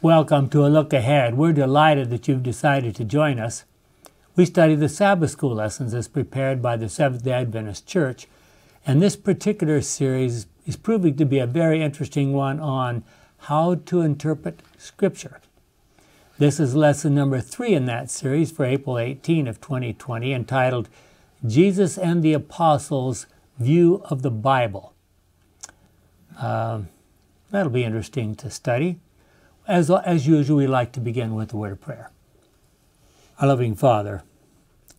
Welcome to A Look Ahead. We're delighted that you've decided to join us. We study the Sabbath School lessons as prepared by the Seventh-day Adventist Church, and this particular series is proving to be a very interesting one on how to interpret Scripture. This is lesson number 3 in that series for April 18 of 2020, entitled Jesus and the Apostles' View of the Bible. That'll be interesting to study. As usual, we like to begin with the word of prayer. Our loving Father,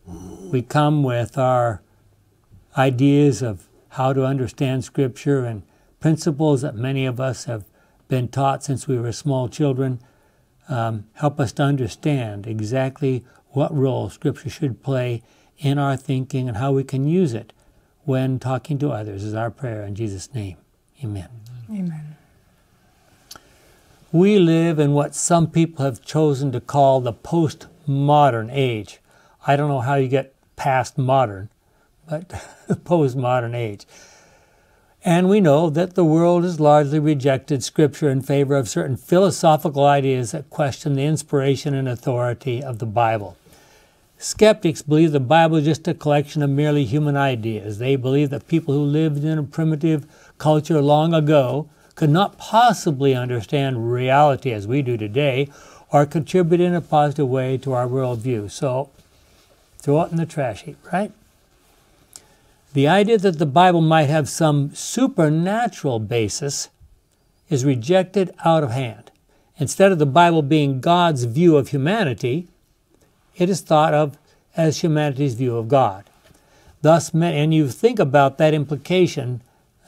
we come with our ideas of how to understand Scripture and principles that many of us have been taught since we were small children. Help us to understand exactly what role Scripture should play in our thinking and how we can use it when talking to others is our prayer in Jesus' name. Amen. Amen. We live in what some people have chosen to call the postmodern age. I don't know how you get past modern, but the postmodern age. And we know that the world has largely rejected Scripture in favor of certain philosophical ideas that question the inspiration and authority of the Bible. Skeptics believe the Bible is just a collection of merely human ideas. They believe that people who lived in a primitive culture long ago could not possibly understand reality as we do today or contribute in a positive way to our worldview. So, throw it in the trash heap, right? The idea that the Bible might have some supernatural basis is rejected out of hand. Instead of the Bible being God's view of humanity, it is thought of as humanity's view of God. Thus, and you think about that implication,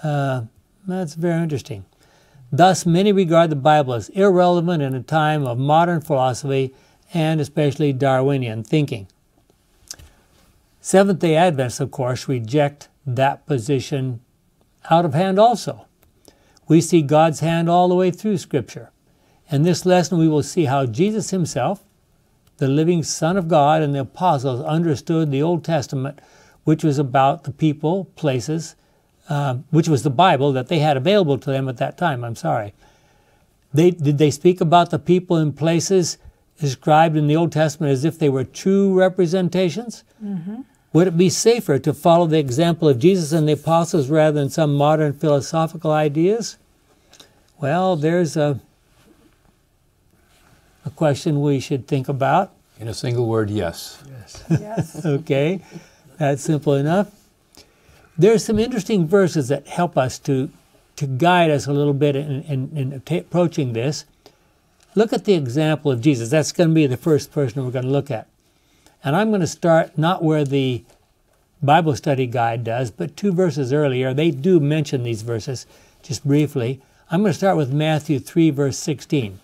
that's very interesting. Thus, many regard the Bible as irrelevant in a time of modern philosophy and especially Darwinian thinking. Seventh-day Adventists, of course, reject that position out of hand also. We see God's hand all the way through Scripture. In this lesson, we will see how Jesus himself, the living Son of God, and the apostles understood the Old Testament, which was about the people, places, which was the Bible that they had available to them at that time. Did they speak about the people and places described in the Old Testament as if they were true representations? Mm-hmm. Would it be safer to follow the example of Jesus and the apostles rather than some modern philosophical ideas? Well, there's a question we should think about. In a single word, yes. Yes. Yes. Okay, that's simple enough. There's some interesting verses that help us to guide us a little bit in approaching this. Look at the example of Jesus. That's going to be the first person we're going to look at. And I'm going to start not where the Bible study guide does, but 2 verses earlier. They do mention these verses just briefly. I'm going to start with Matthew 3, verse 16.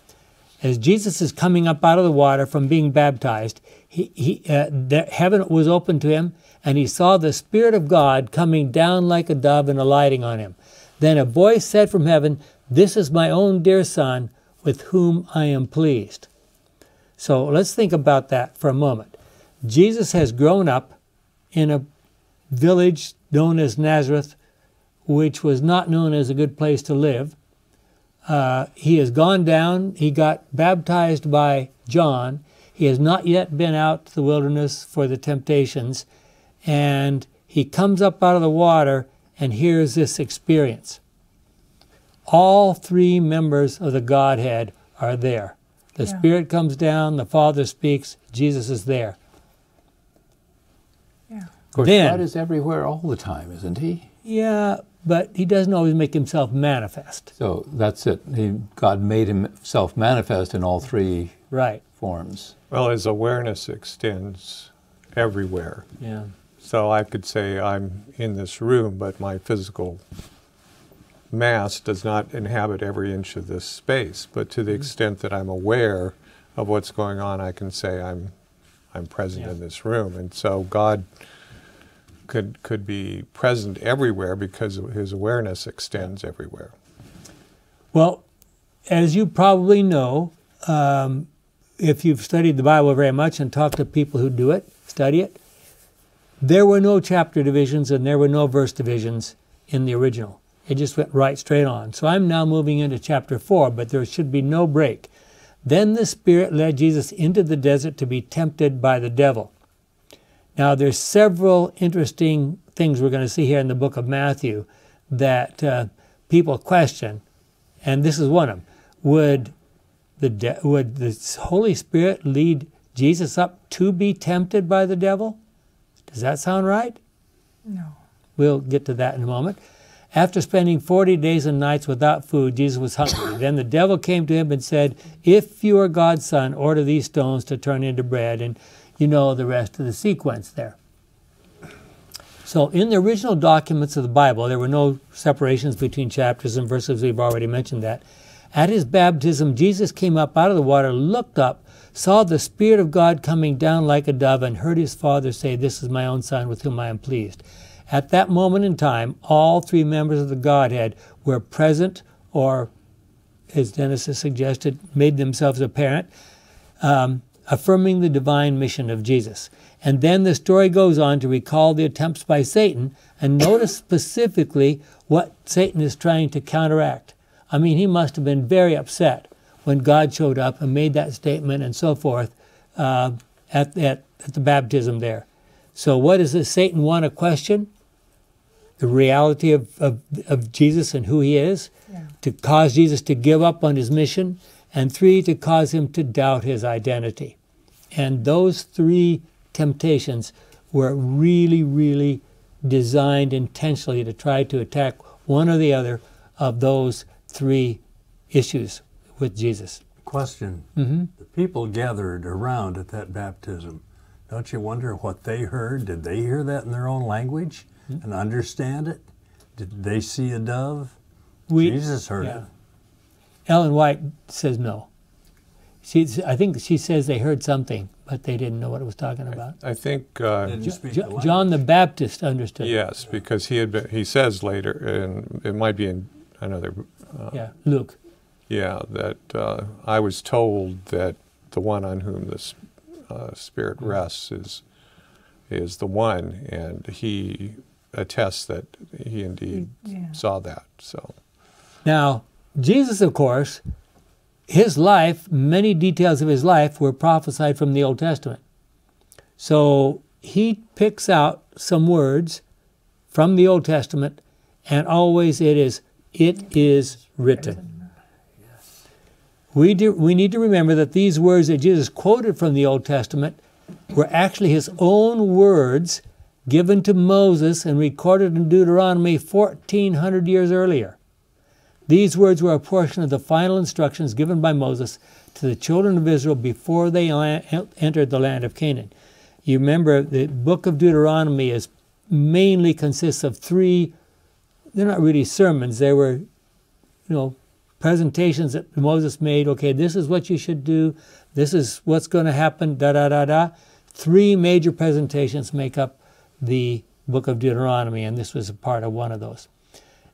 As Jesus is coming up out of the water from being baptized, heaven was opened to him, and he saw the Spirit of God coming down like a dove and alighting on him. Then a voice said from heaven, "This is my own dear Son, with whom I am pleased." So let's think about that for a moment. Jesus has grown up in a village known as Nazareth, which was not known as a good place to live. He has gone down, he got baptized by John, he has not yet been out to the wilderness for the temptations, and he comes up out of the water and hears this experience. All 3 members of the Godhead are there. The Spirit comes down, the Father speaks, Jesus is there. Yeah. Of course, then, God is everywhere all the time, isn't he? Yeah. But he doesn't always make himself manifest. So that's it. God made himself manifest in all 3 forms. Well, his awareness extends everywhere. Yeah. So I could say I'm in this room, but my physical mass does not inhabit every inch of this space. But to the extent that I'm aware of what's going on, I can say I'm present in this room. And so God could be present everywhere because his awareness extends everywhere. Well, as you probably know, if you've studied the Bible very much and talked to people who do it, study it, there were no chapter divisions and there were no verse divisions in the original. It just went right straight on. So I'm now moving into chapter 4, but there should be no break. Then the Spirit led Jesus into the desert to be tempted by the devil. Now, there's several interesting things we're going to see here in the book of Matthew that people question, and this is one of them. Would the Holy Spirit lead Jesus up to be tempted by the devil? Does that sound right? No. We'll get to that in a moment. After spending 40 days and nights without food, Jesus was hungry. Then the devil came to him and said, "If you are God's son, order these stones to turn into bread." And you know the rest of the sequence there. So in the original documents of the Bible, there were no separations between chapters and verses. We've already mentioned that. At his baptism, Jesus came up out of the water, looked up, saw the Spirit of God coming down like a dove, and heard his Father say, "This is my own Son with whom I am pleased." At that moment in time, all three members of the Godhead were present, or, as Dennis has suggested, made themselves apparent, affirming the divine mission of Jesus. And then the story goes on to recall the attempts by Satan, and notice specifically what Satan is trying to counteract. I mean, he must have been very upset when God showed up and made that statement and so forth at the baptism there. So what does Satan want to question? The reality of Jesus and who he is, yeah. To cause Jesus to give up on his mission, and three, to cause him to doubt his identity. And those three temptations were really, really designed intentionally to try to attack one or the other of those three issues with Jesus. Question. Mm-hmm. The people gathered around at that baptism. Don't you wonder what they heard? Did they hear that in their own language mm-hmm. and understand it? Did they see a dove? Jesus heard yeah. it. Ellen White says no. I think she says they heard something, but they didn't know what it was talking about. I think John the Baptist understood. Yes, because he had been, he says later, and it might be in another. Luke. Yeah, that I was told that the one on whom this Spirit rests is the one, and he attests that he indeed yeah. saw that. So now. Jesus, of course, his life, many details of his life were prophesied from the Old Testament. So he picks out some words from the Old Testament, and always it is written. We need to remember that these words that Jesus quoted from the Old Testament were actually his own words given to Moses and recorded in Deuteronomy 1,400 years earlier. These words were a portion of the final instructions given by Moses to the children of Israel before they entered the land of Canaan. You remember the book of Deuteronomy is mainly consists of three, they're not really sermons, they were, presentations that Moses made. Okay, this is what you should do, this is what's going to happen, da-da-da-da. Three major presentations make up the book of Deuteronomy, and this was a part of one of those.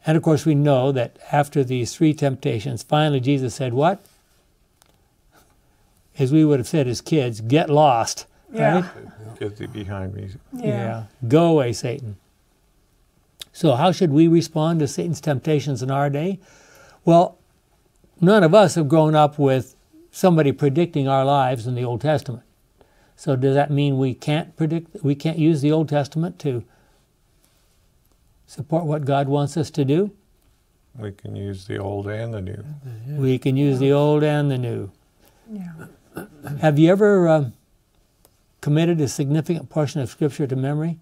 And of course we know that after these three temptations, finally Jesus said what? As we would have said as kids, get lost, yeah. right? Get thee behind me. Yeah. yeah. Go away, Satan. So how should we respond to Satan's temptations in our day? Well, none of us have grown up with somebody predicting our lives in the Old Testament. So does that mean we can't use the Old Testament to support what God wants us to do? We can use the old and the new. We can use the old and the new. Yeah. Have you ever committed a significant portion of Scripture to memory?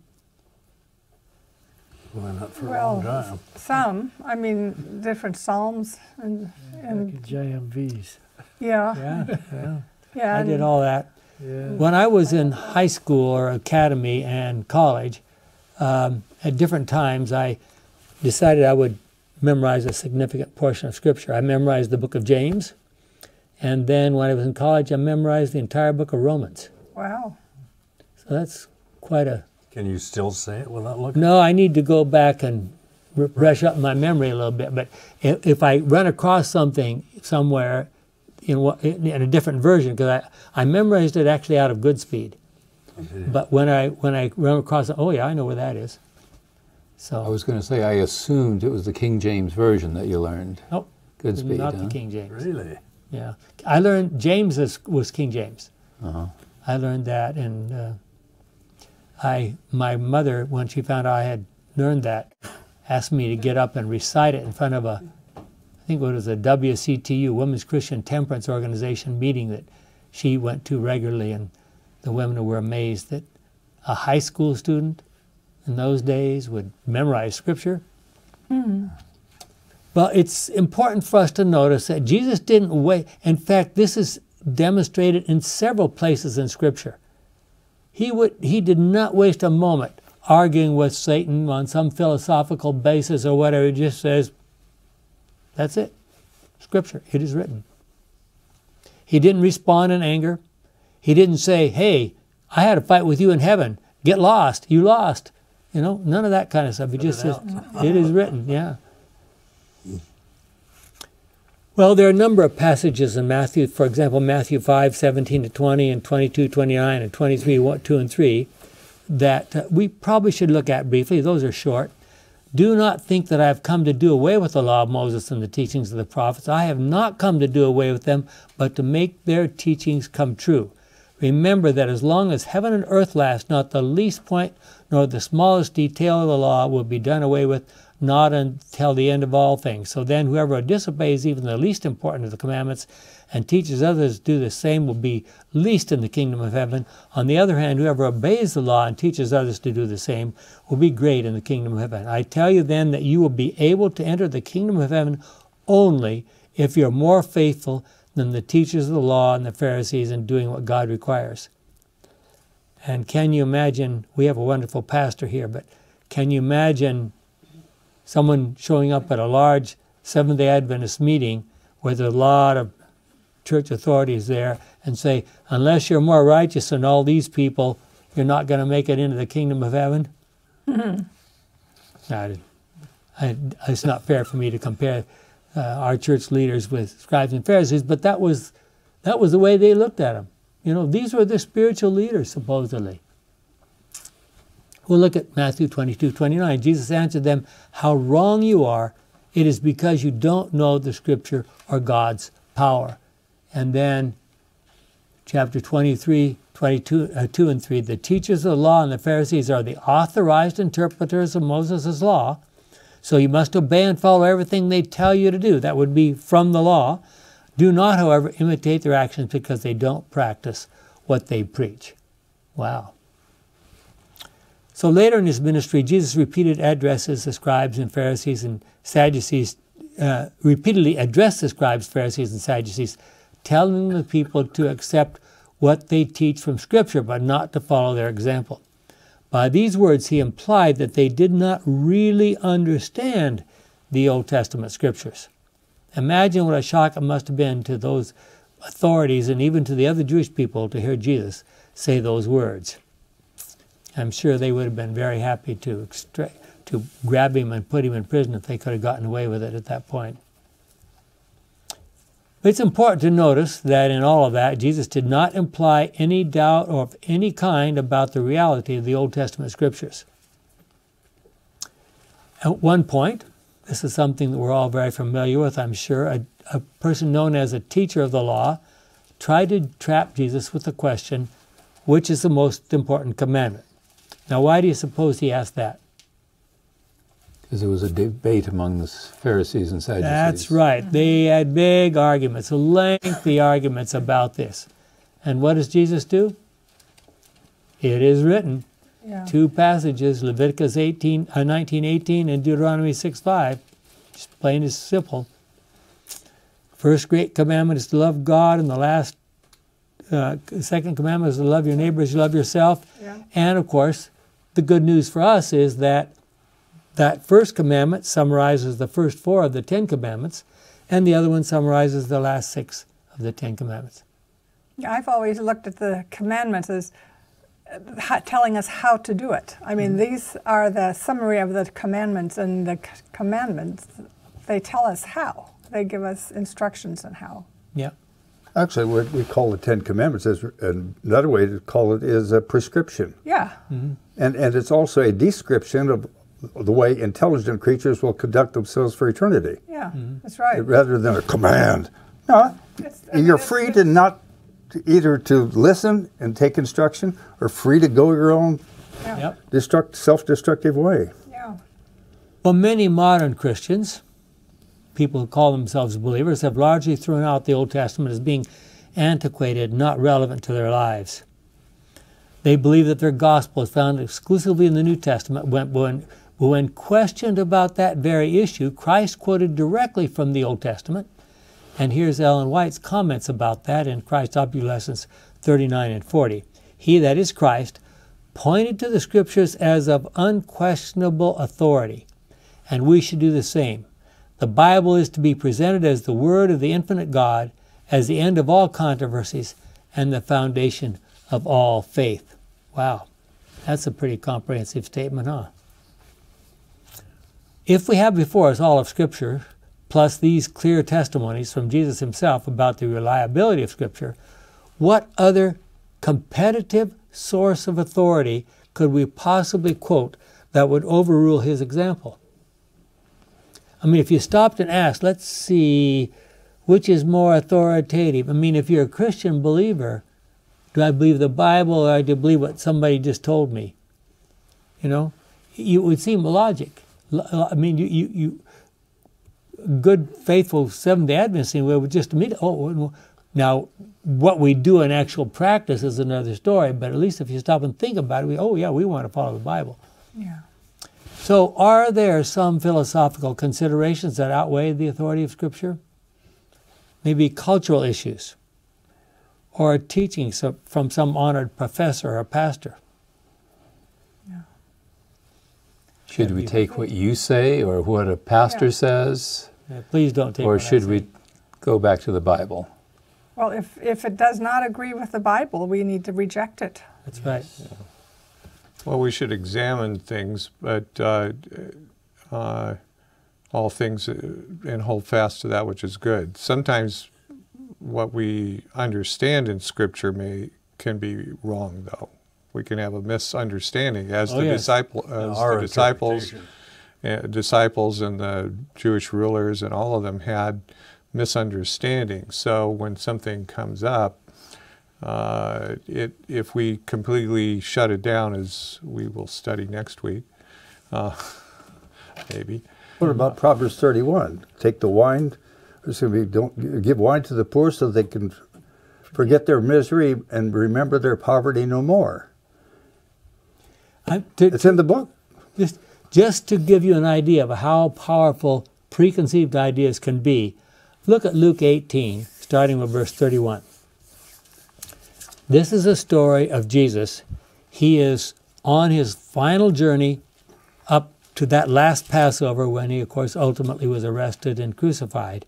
Well, not for a long time. Some. I mean, different psalms and like JMVs. Yeah. Yeah. yeah. yeah. I did all that. Yeah. When I was in high school or academy and college, at different times, I decided I would memorize a significant portion of Scripture. I memorized the book of James, and then when I was in college, I memorized the entire book of Romans. Wow. So that's quite a... Can you still say it without looking? No, I need to go back and brush up my memory a little bit, but if I run across something somewhere in a different version, because I memorized it actually out of Goodspeed. But when I run across it, oh yeah, I know where that is. So I was going to say I assumed it was the King James version that you learned. Nope, Goodspeed, not the King James. Really? Yeah, I learned James was King James. Uh-huh. I learned that, and my mother, when she found out I had learned that, asked me to get up and recite it in front of I think it was a WCTU, Women's Christian Temperance Organization meeting that she went to regularly, and the women were amazed that a high school student in those days would memorize Scripture. Mm-hmm. But it's important for us to notice that Jesus didn't wait. In fact, this is demonstrated in several places in Scripture. He did not waste a moment arguing with Satan on some philosophical basis or whatever. He just says, that's it. Scripture, it is written. He didn't respond in anger. He didn't say, hey, I had a fight with you in heaven. Get lost. You lost. You know, none of that kind of stuff. He just says, it is written, yeah. Well, there are a number of passages in Matthew, for example, Matthew 5, 17 to 20, and 22, 29, and 23, 2 and 3, that we probably should look at briefly. Those are short. Do not think that I have come to do away with the law of Moses and the teachings of the prophets. I have not come to do away with them, but to make their teachings come true. Remember that as long as heaven and earth last, not the least point nor the smallest detail of the law will be done away with, not until the end of all things. So then whoever disobeys even the least important of the commandments and teaches others to do the same will be least in the kingdom of heaven. On the other hand, whoever obeys the law and teaches others to do the same will be great in the kingdom of heaven. I tell you then that you will be able to enter the kingdom of heaven only if you're more faithful than the teachers of the law and the Pharisees in doing what God requires. And can you imagine, we have a wonderful pastor here, but can you imagine someone showing up at a large Seventh-day Adventist meeting where there's a lot of church authorities there and say, unless you're more righteous than all these people, you're not going to make it into the kingdom of heaven? Mm-hmm. No, it's not fair for me to compare our church leaders with scribes and Pharisees, but that was the way they looked at them. You know, these were the spiritual leaders, supposedly. We'll look at Matthew 22, 29. Jesus answered them, how wrong you are. It is because you don't know the Scripture or God's power. And then chapter 23, 2 and 3, the teachers of the law and the Pharisees are the authorized interpreters of Moses' law. So you must obey and follow everything they tell you to do. That would be from the law. Do not, however, imitate their actions because they don't practice what they preach. Wow. So later in his ministry, Jesus repeatedly addressed the scribes, Pharisees, and Sadducees, telling the people to accept what they teach from Scripture, but not to follow their example. By these words, he implied that they did not really understand the Old Testament Scriptures. Imagine what a shock it must have been to those authorities and even to the other Jewish people to hear Jesus say those words. I'm sure they would have been very happy to grab him and put him in prison if they could have gotten away with it at that point. But it's important to notice that in all of that, Jesus did not imply any doubt of any kind about the reality of the Old Testament Scriptures. At one point, this is something that we're all very familiar with, I'm sure, a person known as a teacher of the law tried to trap Jesus with the question, which is the most important commandment? Now, why do you suppose he asked that? Because there was a debate among the Pharisees and Sadducees. That's right. They had big arguments, lengthy arguments about this. And what does Jesus do? It is written. Yeah. Two passages, Leviticus 19:18 and Deuteronomy 6:5. Just plain and simple. First great commandment is to love God, and the second commandment is to love your neighbor as you love yourself. Yeah. And of course, the good news for us is that that first commandment summarizes the first four of the 10 commandments, and the other one summarizes the last 6 of the 10 commandments. Yeah, I've always looked at the commandments as telling us how to do it. I mean, these are the summary of the commandments, and the commandments, they tell us how. They give us instructions on how. Yeah. Actually, what we call the 10 Commandments, is another way to call it is a prescription. Yeah. Mm-hmm. And it's also a description of the way intelligent creatures will conduct themselves for eternity. Yeah, mm-hmm. That's right. Rather than a command. You're free to either to listen and take instruction, or free to go your own self-destructive way. Yeah. Well, many modern Christians, people who call themselves believers, have largely thrown out the Old Testament as being antiquated, not relevant to their lives. They believe that their gospel is found exclusively in the New Testament, when questioned about that very issue, Christ quoted directly from the Old Testament. And here's Ellen White's comments about that in Christ's Obsolescence 39 and 40. He, that is Christ, pointed to the Scriptures as of unquestionable authority, and we should do the same. The Bible is to be presented as the Word of the infinite God, as the end of all controversies, and the foundation of all faith. Wow, that's a pretty comprehensive statement, huh? If we have before us all of Scripture, plus these clear testimonies from Jesus himself about the reliability of Scripture, what other competitive source of authority could we possibly quote that would overrule his example? I mean, if you stopped and asked, let's see, which is more authoritative? I mean, if you're a Christian believer, do I believe the Bible or do I believe what somebody just told me? You know, it would seem logic. I mean, good, faithful Seventh-day Adventists would just admit, oh, now what we do in actual practice is another story, but at least if you stop and think about it, we want to follow the Bible. Yeah. So are there some philosophical considerations that outweigh the authority of Scripture? Maybe cultural issues, or teaching from some honored professor or pastor. Should we take what you say or what a pastor says? Yeah, please don't take. Or should we go back to the Bible? Well, if it does not agree with the Bible, we need to reject it. That's right. Yeah. Well, we should examine things, but all things, and hold fast to that which is good. Sometimes what we understand in Scripture can be wrong, though. We can have a misunderstanding, as the disciples and the Jewish rulers and all of them had misunderstandings. So when something comes up, if we completely shut it down, as we will study next week, maybe. What about Proverbs 31? Take the wine, don't give wine to the poor so they can forget their misery and remember their poverty no more. It's in the book. Just to give you an idea of how powerful preconceived ideas can be, look at Luke 18, starting with verse 31. This is a story of Jesus. He is on his final journey up to that last Passover when he, of course, ultimately was arrested and crucified.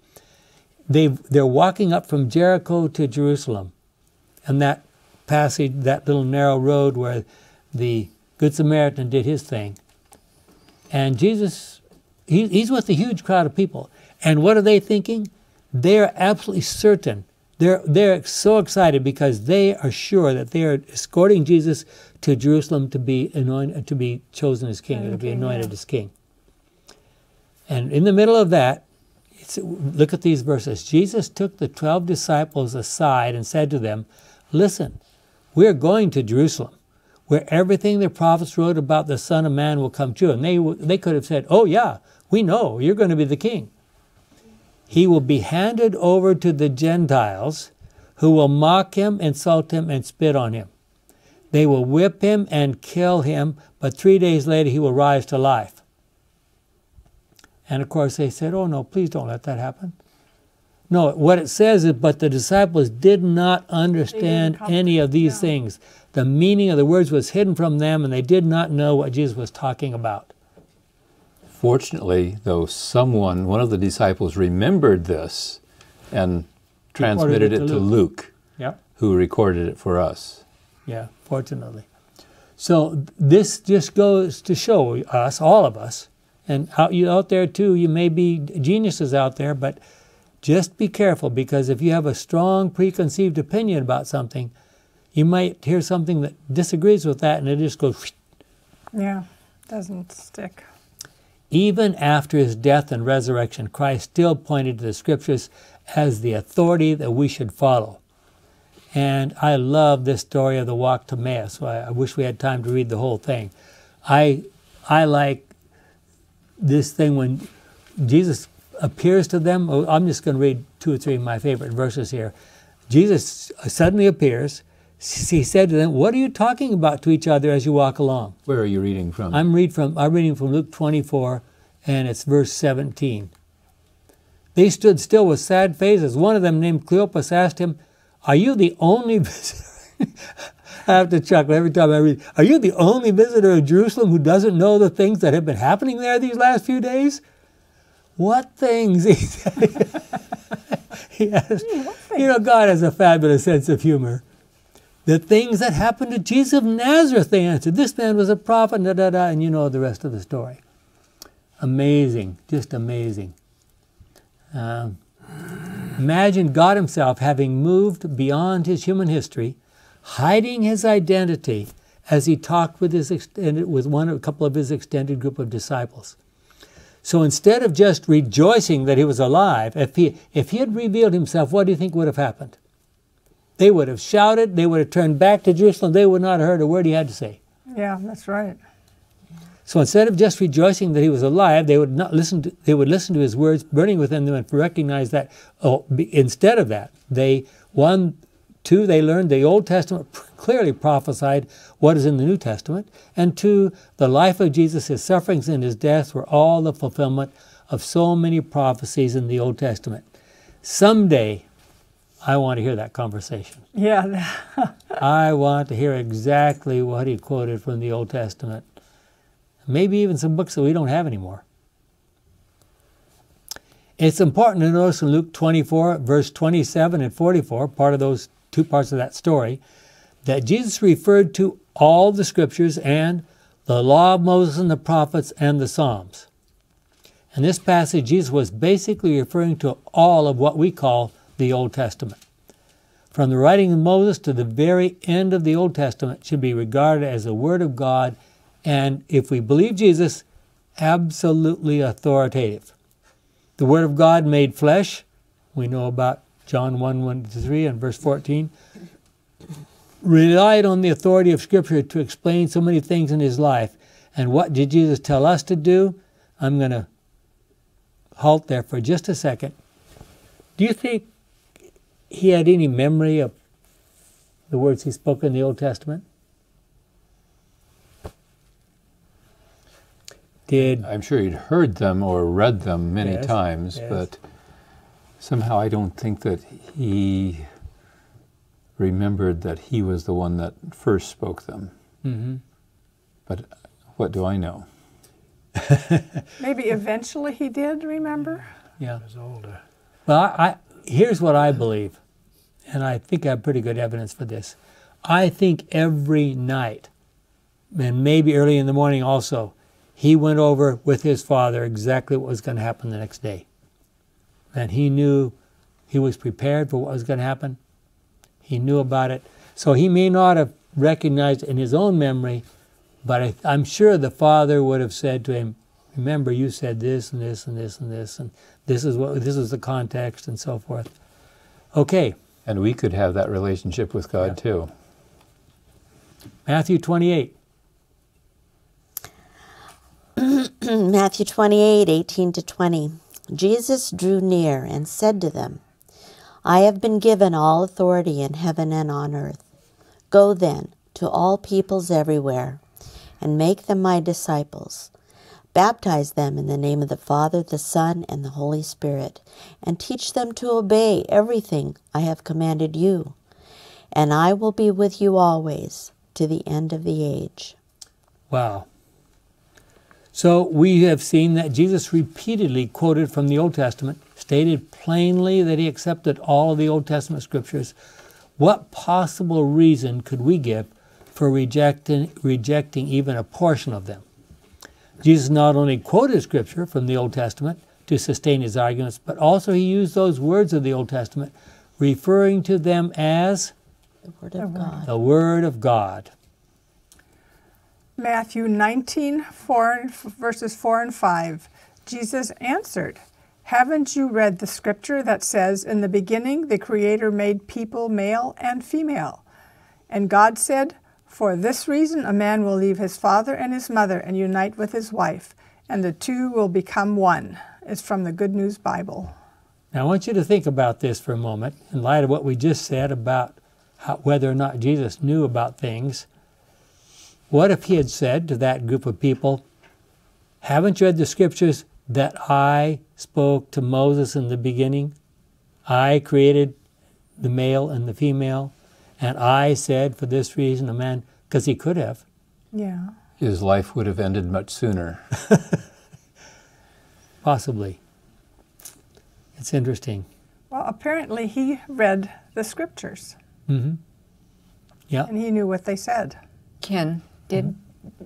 They're walking up from Jericho to Jerusalem, and that passage, that little narrow road where the Good Samaritan did his thing. And Jesus, he's with a huge crowd of people. And what are they thinking? They're absolutely certain. They're so excited because they are sure that they are escorting Jesus to Jerusalem to be anointed, to be chosen as king, to be anointed as king. And in the middle of that, look at these verses. Jesus took the 12 disciples aside and said to them, "Listen, we're going to Jerusalem, where everything the prophets wrote about the Son of Man will come true." And they could have said, "Oh yeah, we know, you're going to be the king. He will be handed over to the Gentiles, who will mock him, insult him, and spit on him. They will whip him and kill him, but 3 days later he will rise to life." And of course they said, "Oh no, please don't let that happen." No, what it says is, but the disciples did not understand any of these things. The meaning of the words was hidden from them, and they did not know what Jesus was talking about. Fortunately, though, one of the disciples remembered this and transmitted it to Luke, who recorded it for us. Yeah, fortunately. So this just goes to show us, all of us, and out there too, you may be geniuses out there, but just be careful, because if you have a strong preconceived opinion about something, you might hear something that disagrees with that, and it just goes. Yeah, doesn't stick. Even after his death and resurrection, Christ still pointed to the Scriptures as the authority that we should follow. And I love this story of the walk to Emmaus. I wish we had time to read the whole thing. I like this thing when Jesus appears to them. I'm just going to read 2 or 3 of my favorite verses here. Jesus suddenly appears. He said to them, "What are you talking about to each other as you walk along?" Where are you reading from? I'm reading from Luke 24, and it's verse 17. They stood still with sad faces. One of them, named Cleopas, asked him, "Are you the only visitor?" I have to chuckle every time I read, "Are you the only visitor of Jerusalem who doesn't know the things that have been happening there these last few days?" What things? He said. Yes. You know, God has a fabulous sense of humor. The things that happened to Jesus of Nazareth, they answered. This man was a prophet, da-da-da, and you know the rest of the story. Amazing, just amazing. Imagine God himself having moved beyond his human history, hiding his identity as he talked with a couple of his extended group of disciples. So instead of just rejoicing that he was alive, if he had revealed himself, what do you think would have happened? They would have shouted, they would have turned back to Jerusalem, they would not have heard a word he had to say. Yeah, that's right. So instead of just rejoicing that he was alive, they would listen to his words burning within them and recognize that. Oh, instead of that, they learned the Old Testament clearly prophesied what is in the New Testament, and 2, the life of Jesus, his sufferings and his death were all the fulfillment of so many prophecies in the Old Testament. Someday, I want to hear that conversation. Yeah. I want to hear exactly what he quoted from the Old Testament. Maybe even some books that we don't have anymore. It's important to notice in Luke 24, verse 27 and 44, part of those 2 parts of that story, that Jesus referred to all the Scriptures and the Law of Moses and the Prophets and the Psalms. In this passage, Jesus was basically referring to all of what we call the Old Testament. From the writing of Moses to the very end of the Old Testament should be regarded as the Word of God, and if we believe Jesus, absolutely authoritative. The Word of God made flesh, we know about John 1:1-3 and verse 14, relied on the authority of Scripture to explain so many things in his life. And what did Jesus tell us to do? I'm going to halt there for just a second. Do you think he had any memory of the words he spoke in the Old Testament? I'm sure he'd heard them or read them many times, but somehow I don't think that he remembered that he was the one that first spoke them. Mm-hmm. But what do I know? Maybe eventually he did remember. Yeah. He was older. Well, here's what I believe, and I think I have pretty good evidence for this. I think every night, and maybe early in the morning also, he went over with his father exactly what was going to happen the next day. And he knew he was prepared for what was going to happen. He knew about it. So he may not have recognized in his own memory, but I'm sure the father would have said to him, "Remember, you said this and this and this and this, and this is the context," and so forth. Okay. And we could have that relationship with God too. Matthew 28. Matthew 28, 18-20. Jesus drew near and said to them, "I have been given all authority in heaven and on earth. Go then to all peoples everywhere and make them my disciples. Baptize them in the name of the Father, the Son, and the Holy Spirit, and teach them to obey everything I have commanded you. And I will be with you always to the end of the age." Wow. So we have seen that Jesus repeatedly quoted from the Old Testament, stated plainly that he accepted all of the Old Testament scriptures. What possible reason could we give for rejecting even a portion of them? Jesus not only quoted scripture from the Old Testament to sustain his arguments, but also he used those words of the Old Testament, referring to them as the Word of God. The Word of God. Matthew 19, verses 4 and 5. Jesus answered, Haven't you read the scripture that says, in the beginning the Creator made people male and female? And God said, for this reason a man will leave his father and his mother and unite with his wife, and the two will become one. It's from the Good News Bible. Now I want you to think about this for a moment in light of what we just said about whether or not Jesus knew about things. What if he had said to that group of people, haven't you read the scriptures that I spoke to Moses in the beginning? I created the male and the female, and I said for this reason a man, because he could have. Yeah. His life would have ended much sooner. Possibly. It's interesting. Well, apparently he read the scriptures. Mm-hmm. Yeah. And he knew what they said. Ken, did... Mm-hmm.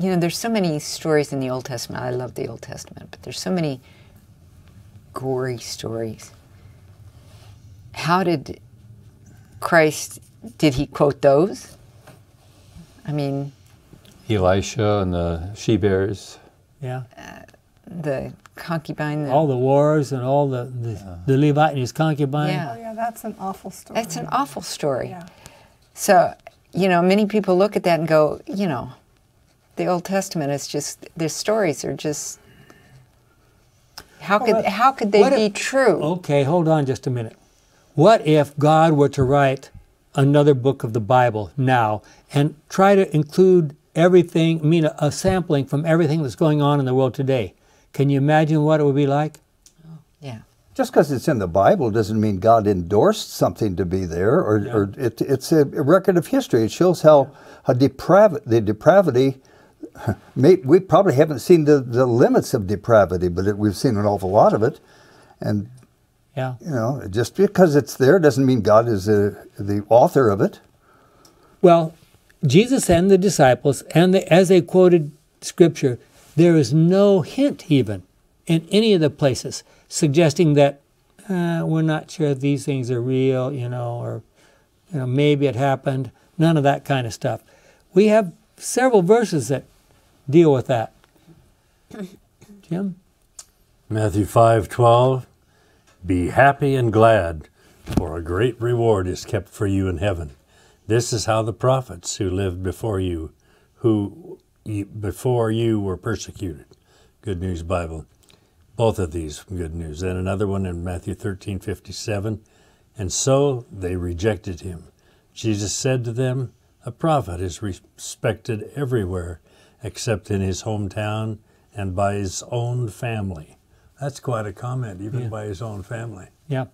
You know, there's so many stories in the Old Testament. I love the Old Testament, but there's so many gory stories. How did Christ, did he quote those? I mean... Elisha and the she-bears. Yeah. The concubine. All the wars and all the Levite and his concubine. Yeah. Oh, yeah, that's an awful story. That's an awful story. Yeah. So, you know, many people look at that and go, you know... The Old Testament is just, their stories are just, how could they be true? Okay, hold on just a minute. What if God were to write another book of the Bible now and try to include everything, I mean a sampling from everything that's going on in the world today? Can you imagine what it would be like? Yeah. Just because it's in the Bible doesn't mean God endorsed something to be there, or, yeah. Or it's a record of history. It shows how the depravity, we probably haven't seen the limits of depravity, but we've seen an awful lot of it. And, yeah. You know, just because it's there doesn't mean God is the author of it. Well, Jesus and the disciples, and as they quoted Scripture, there is no hint even in any of the places suggesting that we're not sure if these things are real, you know, or you know, maybe it happened. None of that kind of stuff. We have several verses that deal with that. Jim? Matthew 5:12, be happy and glad, for a great reward is kept for you in heaven. This is how the prophets who lived before you, were persecuted. Good News Bible. Both of these from Good News. And another one in Matthew 13:57, and so they rejected him. Jesus said to them, a prophet is respected everywhere except in his hometown and by his own family. That's quite a comment, even by his own family. Yeah.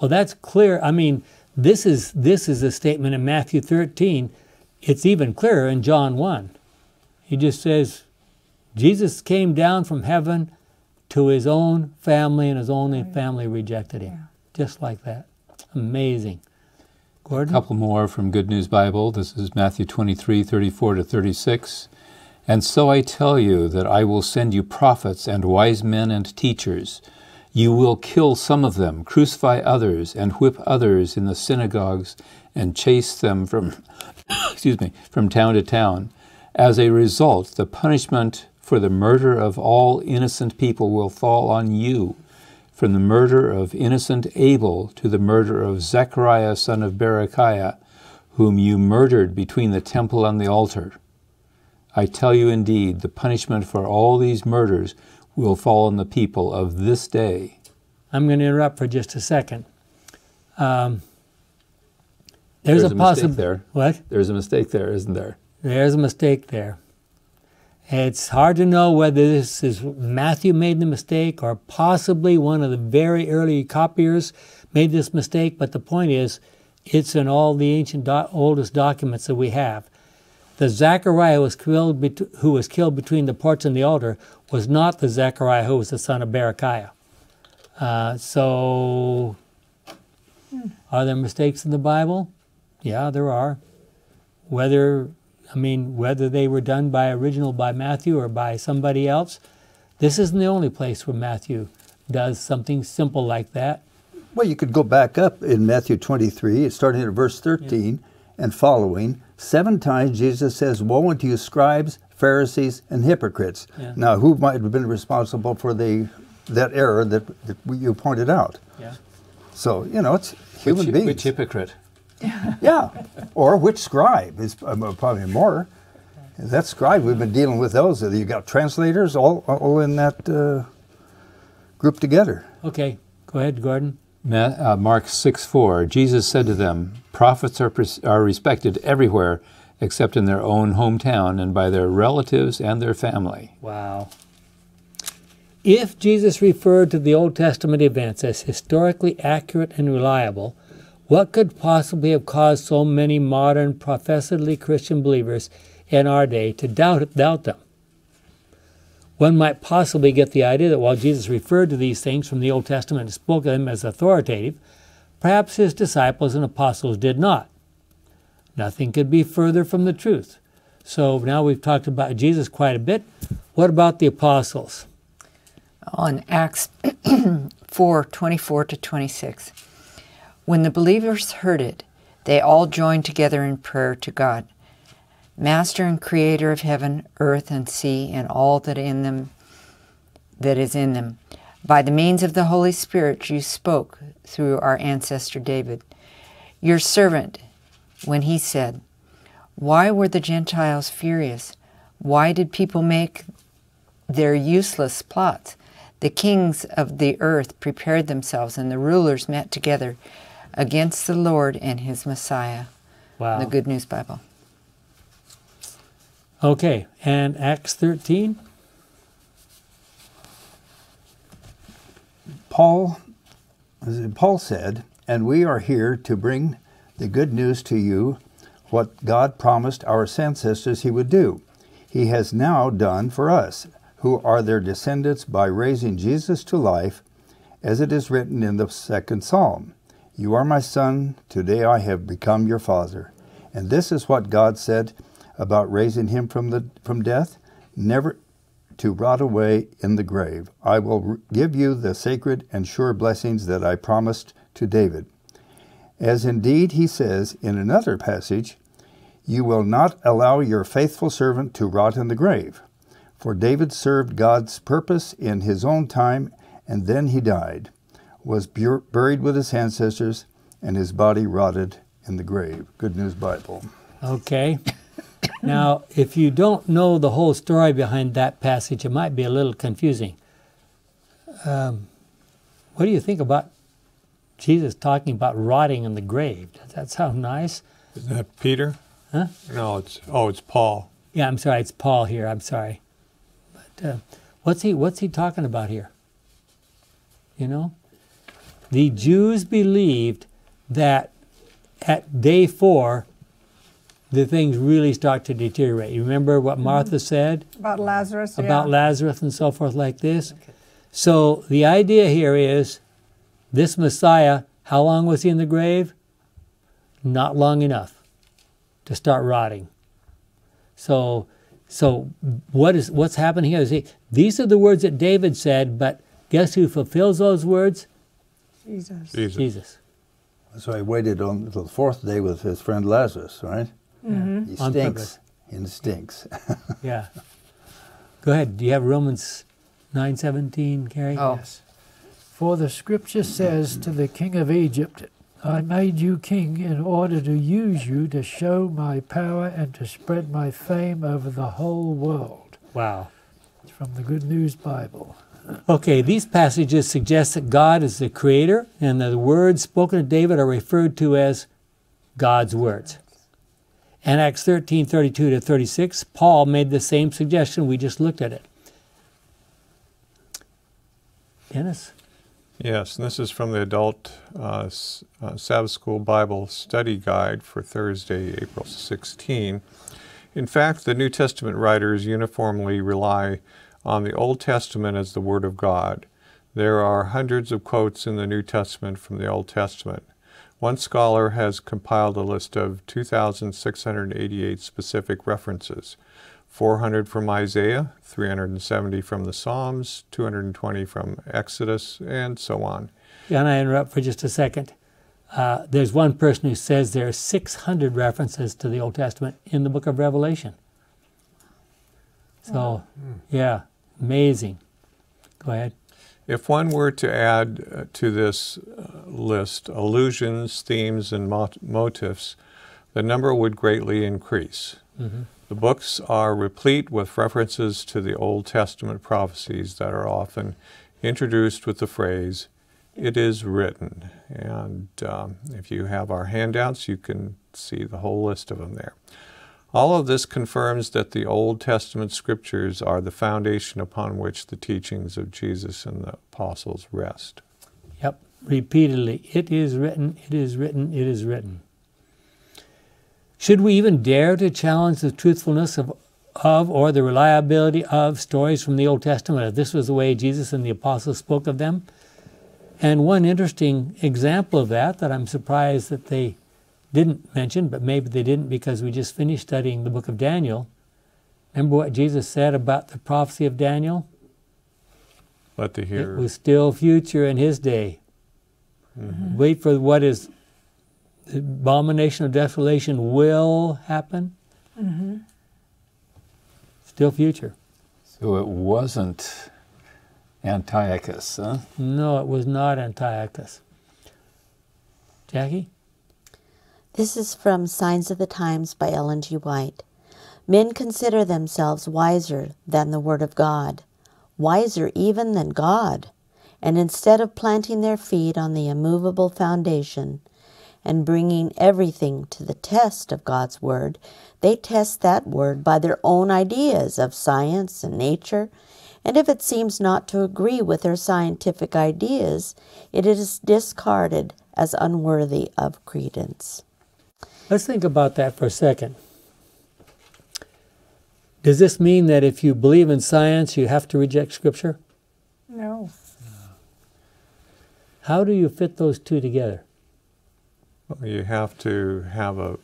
Well, that's clear. I mean, this is a statement in Matthew 13. It's even clearer in John 1. He just says, Jesus came down from heaven to his own family, and his own family rejected him. Yeah. Just like that. Amazing. Gordon? A couple more from Good News Bible. This is Matthew 23:34 to 36. And so I tell you that I will send you prophets and wise men and teachers. You will kill some of them, crucify others, and whip others in the synagogues, and chase them from, excuse me, from town to town. As a result, the punishment for the murder of all innocent people will fall on you. From the murder of innocent Abel to the murder of Zechariah son of Berechiah, whom you murdered between the temple and the altar. I tell you indeed, the punishment for all these murders will fall on the people of this day. I'm going to interrupt for just a second. There's a mistake there. What? There's a mistake there, isn't there? There's a mistake there. It's hard to know whether this is Matthew made the mistake or possibly one of the very early copiers made this mistake, but the point is it's in all the ancient oldest documents that we have. The Zechariah who was killed between the porch and the altar was not the Zechariah who was the son of Berechiah. Are there mistakes in the Bible? Yeah, there are. Whether they were done by Matthew or by somebody else, this isn't the only place where Matthew does something simple like that. Well, you could go back up in Matthew 23, starting at verse 13 and following. 7 times Jesus says, woe unto you scribes, Pharisees, and hypocrites. Yeah. Now, who might have been responsible for the that error that you pointed out. Yeah. So, you know, it's human beings. Which hypocrite? Yeah. Or which scribe is probably more. That scribe, we've been dealing with those. You've got translators all in that group together. Okay. Go ahead, Gordon. Mark 6:4, Jesus said to them, prophets are respected everywhere except in their own hometown and by their relatives and their family. Wow. If Jesus referred to the Old Testament events as historically accurate and reliable, what could possibly have caused so many modern, professedly Christian believers in our day to doubt them? One might possibly get the idea that while Jesus referred to these things from the Old Testament and spoke of them as authoritative, perhaps his disciples and apostles did not. Nothing could be further from the truth. So now we've talked about Jesus quite a bit. What about the apostles? On Acts 4:24 to 26. When the believers heard it, they all joined together in prayer to God, Master and Creator of heaven, earth, and sea, and all that is in them. By the means of the Holy Spirit you spoke through our ancestor David, your servant, when he said, why were the Gentiles furious? Why did people make their useless plots? The kings of the earth prepared themselves, and the rulers met together against the Lord and his Messiah. Wow. The Good News Bible. Okay, and Acts 13? Paul said, and we are here to bring the good news to you, what God promised our ancestors he would do. He has now done for us, who are their descendants, by raising Jesus to life, as it is written in the second psalm. You are my son, today I have become your father. And this is what God said about raising him from death, never to rot away in the grave. I will give you the sacred and sure blessings that I promised to David. As indeed he says in another passage, you will not allow your faithful servant to rot in the grave. For David served God's purpose in his own time, and then he died, was buried with his ancestors, and his body rotted in the grave. Good News Bible. Okay. Now, if you don't know the whole story behind that passage, it might be a little confusing. What do you think about Jesus talking about rotting in the grave? Does that sound nice? Isn't that Peter? Huh? No, it's Paul. Yeah, I'm sorry, it's Paul here, I'm sorry. What's he talking about here? You know, the Jews believed that at day 4, the things really start to deteriorate. You remember what Martha said? About Lazarus. About Lazarus and so forth like this. Okay. So the idea here is this Messiah, how long was he in the grave? Not long enough to start rotting. So what's happening here? These are the words that David said, but guess who fulfills those words? Jesus. So he waited until the 4th day with his friend Lazarus, right? Mm-hmm. He stinks. He stinks. Yeah. Go ahead. Do you have Romans 9:17, Carrie? Oh. Yes. For the Scripture says to the king of Egypt, I made you king in order to use you to show my power and to spread my fame over the whole world. Wow. It's from the Good News Bible. Okay, these passages suggest that God is the creator, and the words spoken to David are referred to as God's words. And Acts 13:32 to 36, Paul made the same suggestion. We just looked at it. Dennis? Yes, and this is from the Adult Sabbath School Bible Study Guide for Thursday, April 16. In fact, the New Testament writers uniformly rely on the Old Testament as the Word of God. There are hundreds of quotes in the New Testament from the Old Testament. One scholar has compiled a list of 2,688 specific references, 400 from Isaiah, 370 from the Psalms, 220 from Exodus, and so on. Can I interrupt for just a second? There's one person who says there are 600 references to the Old Testament in the book of Revelation. So, yeah, amazing. Go ahead. If one were to add to this list allusions, themes, and motifs, the number would greatly increase. Mm-hmm. The books are replete with references to the Old Testament prophecies that are often introduced with the phrase, "It is written." And if you have our handouts, you can see the whole list of them there. All of this confirms that the Old Testament scriptures are the foundation upon which the teachings of Jesus and the apostles rest. Yep, repeatedly. It is written, it is written, it is written. Should we even dare to challenge the truthfulness of or the reliability of stories from the Old Testament, if this was the way Jesus and the apostles spoke of them? And one interesting example of that I'm surprised that they didn't mention, but maybe they didn't because we just finished studying the book of Daniel. Remember what Jesus said about the prophecy of Daniel? Let the hearer. It was still future in his day. Mm-hmm. Wait for what is the abomination of desolation will happen. Mm-hmm. Still future. So it wasn't Antiochus, huh? No, it was not Antiochus. Jackie? This is from Signs of the Times by Ellen G. White. Men consider themselves wiser than the Word of God, wiser even than God, and instead of planting their feet on the immovable foundation and bringing everything to the test of God's Word, they test that Word by their own ideas of science and nature, and if it seems not to agree with their scientific ideas, it is discarded as unworthy of credence. Let's think about that for a second. Does this mean that if you believe in science, you have to reject Scripture? No. How do you fit those two together? Well, you have to have a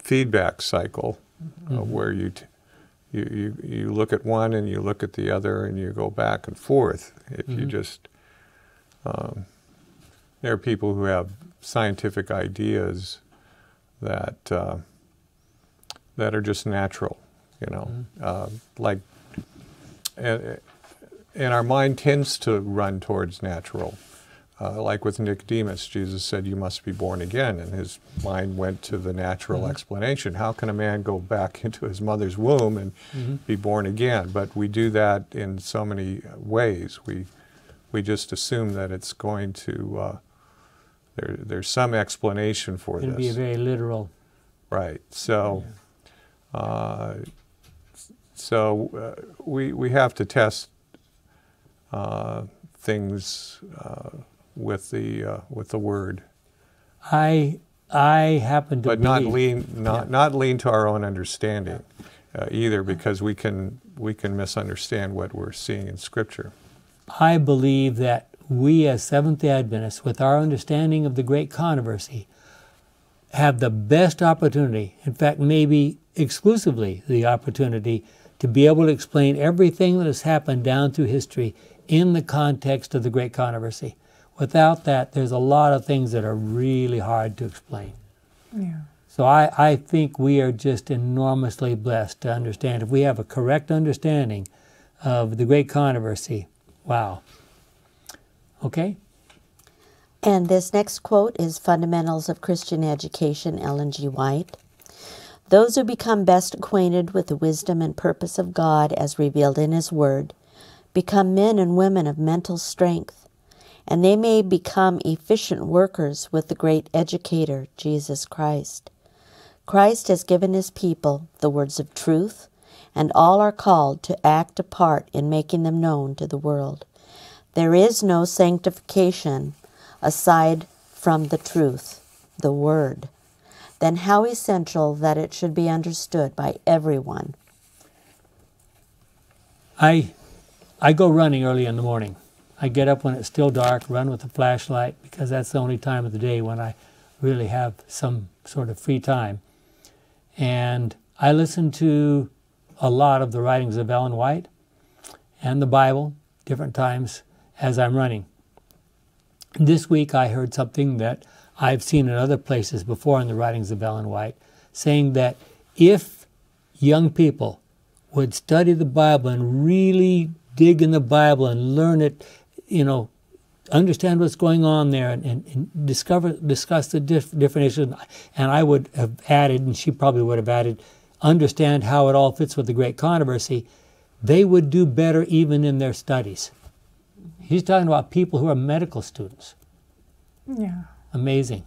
feedback cycle where you look at one and you look at the other and you go back and forth. If you just... there are people who have scientific ideas that that are just natural, you know. Mm-hmm. Like, and our mind tends to run towards natural. Like with Nicodemus, Jesus said, "You must be born again," and his mind went to the natural explanation. How can a man go back into his mother's womb and be born again? But we do that in so many ways. We just assume that it's going to. There's some explanation for this. It'll be very literal. Right. So, we have to test things with the word. I happen to believe, but not lean to our own understanding either, because we can misunderstand what we're seeing in Scripture. I believe that we as Seventh-day Adventists, with our understanding of the great controversy, have the best opportunity, in fact, maybe exclusively the opportunity, to be able to explain everything that has happened down through history in the context of the great controversy. Without that, there's a lot of things that are really hard to explain. Yeah. So I think we are just enormously blessed to understand. If we have a correct understanding of the great controversy, wow. Okay. And this next quote is Fundamentals of Christian Education, Ellen G. White. "Those who become best acquainted with the wisdom and purpose of God as revealed in His Word become men and women of mental strength, and they may become efficient workers with the great educator, Jesus Christ. Christ has given His people the words of truth, and all are called to act a part in making them known to the world. There is no sanctification aside from the truth, the Word. Then how essential that it should be understood by everyone." I go running early in the morning. I get up when it's still dark, run with a flashlight, because that's the only time of the day when I really have some sort of free time. And I listen to a lot of the writings of Ellen White and the Bible, different times as I'm running. This week I heard something that I've seen in other places before in the writings of Ellen White, saying that if young people would study the Bible and really dig in the Bible and learn it, you know, understand what's going on there and discuss the different issues. And I would have added, and she probably would have added, understand how it all fits with the great controversy. They would do better even in their studies. He's talking about people who are medical students. Yeah. Amazing.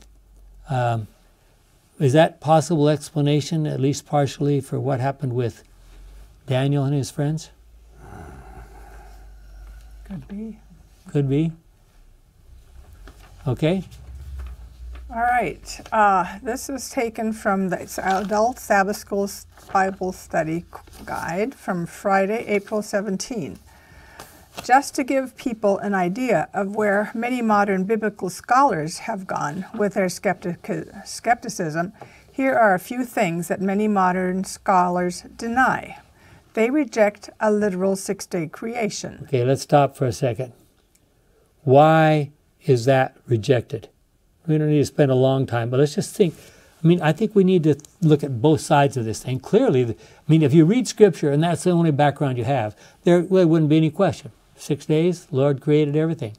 Is that possible explanation, at least partially, for what happened with Daniel and his friends? Could be. Could be. Okay. All right. This is taken from the Adult Sabbath School Bible Study Guide from Friday, April 17. Just to give people an idea of where many modern biblical scholars have gone with their skepticism, here are a few things that many modern scholars deny. They reject a literal six-day creation. Okay, let's stop for a second. Why is that rejected? We don't need to spend a long time, but let's just think. I mean, I think we need to look at both sides of this thing. Clearly, I mean, if you read Scripture and that's the only background you have, there wouldn't be any question. 6 days, Lord created everything.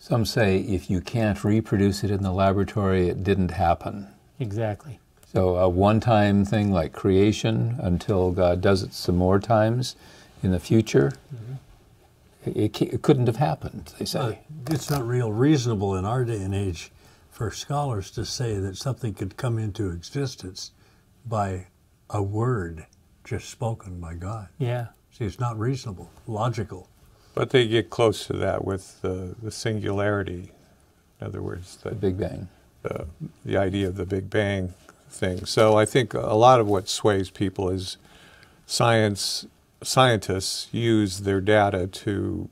Some say if you can't reproduce it in the laboratory, it didn't happen. Exactly. So a one-time thing like creation until God does it some more times in the future, mm-hmm. it couldn't have happened, they say. It's not real reasonable in our day and age for scholars to say that something could come into existence by a word just spoken by God. Yeah. See, it's not reasonable, logical. But they get close to that with the singularity. In other words, the Big Bang. The idea of the Big Bang thing. So I think a lot of what sways people is scientists use their data to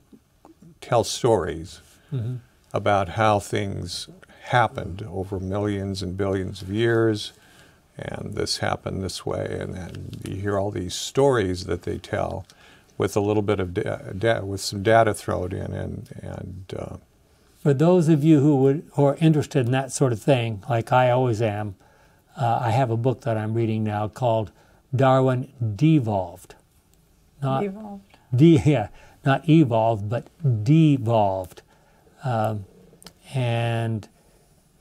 tell stories mm-hmm. about how things happened over millions and billions of years, and this happened this way, and then you hear all these stories that they tell with a little bit of with some data thrown in. And for those of you who are interested in that sort of thing, like I always am, I have a book that I'm reading now called Darwin Devolved. Not Devolved. Not evolved, but devolved. And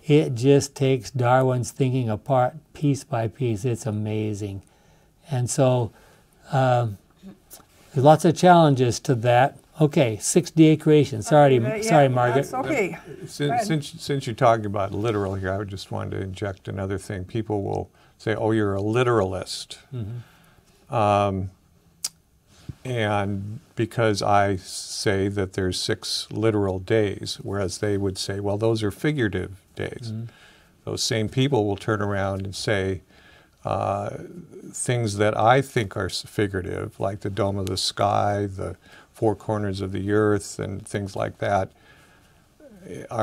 it just takes Darwin's thinking apart piece by piece. It's amazing. And so there's lots of challenges to that. Okay, 6-day creation. Sorry, Margaret. That's okay. Since you're talking about literal here, I just wanted to inject another thing. People will say, oh, you're a literalist. Mm-hmm. And because I say that there's 6 literal days, whereas they would say, well, those are figurative days. Mm-hmm. Those same people will turn around and say things that I think are figurative, like the dome of the sky, the 4 corners of the earth, and things like that,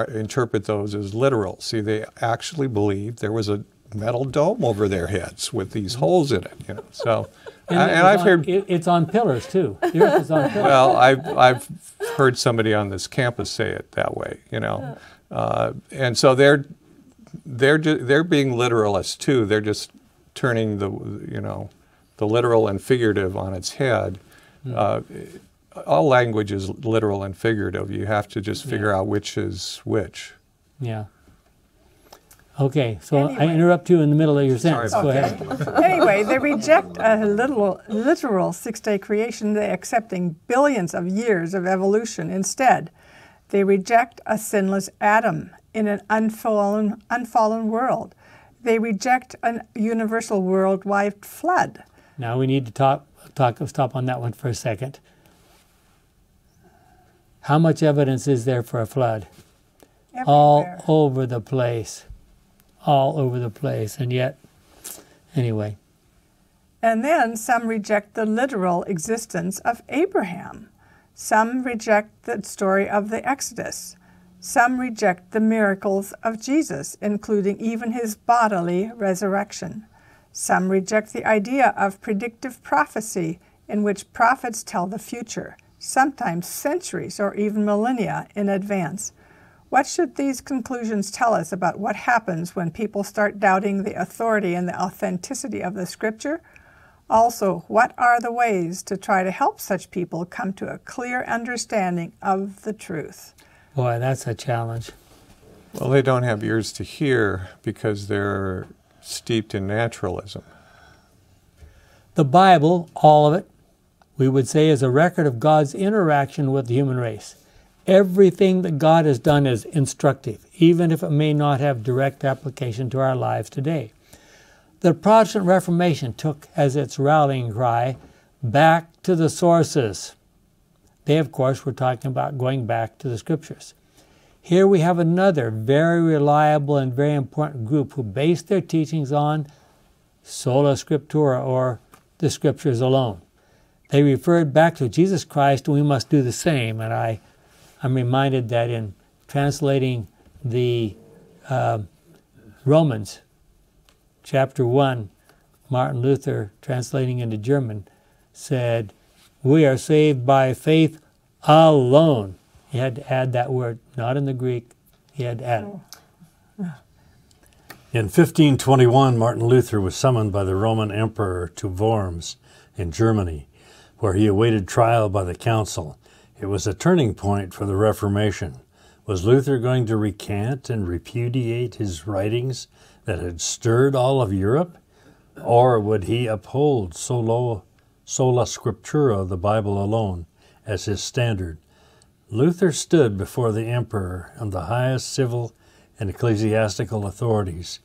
interpret those as literal. See, they actually believe there was a metal dome over their heads with these holes in it, you know, so... And I've heard... It's on pillars, too. The earth is on pillars. Well, I've heard somebody on this campus say it that way, you know. And so they're being literalists, too. They're just turning the, you know, the literal and figurative on its head. All language is literal and figurative. You have to just figure out which is which. Yeah. Okay, so anyway. I interrupt you in the middle of your sentence. Go ahead. Anyway, they reject a literal 6-day creation. They're accepting billions of years of evolution instead. They reject a sinless Adam in an unfallen world. They reject a universal worldwide flood. Now we need to stop on that one for a second. How much evidence is there for a flood? Everywhere. All over the place. All over the place, and yet, anyway. And then some reject the literal existence of Abraham. Some reject the story of the Exodus. Some reject the miracles of Jesus, including even his bodily resurrection. Some reject the idea of predictive prophecy, in which prophets tell the future, sometimes centuries or even millennia in advance. What should these conclusions tell us about what happens when people start doubting the authority and the authenticity of the Scripture? Also, what are the ways to try to help such people come to a clear understanding of the truth? Boy, that's a challenge. Well, they don't have ears to hear because they're steeped in naturalism. The Bible, all of it, we would say is a record of God's interaction with the human race. Everything that God has done is instructive, even if it may not have direct application to our lives today. The Protestant Reformation took as its rallying cry, back to the sources. They, of course, were talking about going back to the Scriptures. Here we have another very reliable and very important group who based their teachings on sola scriptura, or the Scriptures alone. They referred back to Jesus Christ, and we must do the same. And I'm reminded that in translating the Romans, chapter 1, Martin Luther, translating into German, said, "We are saved by faith alone." He had to add that word, not in the Greek. He had to add it. In 1521, Martin Luther was summoned by the Roman Emperor to Worms in Germany, where he awaited trial by the council. It was a turning point for the Reformation. Was Luther going to recant and repudiate his writings that had stirred all of Europe? Or would he uphold sola scriptura, the Bible alone, as his standard? Luther stood before the emperor and the highest civil and ecclesiastical authorities.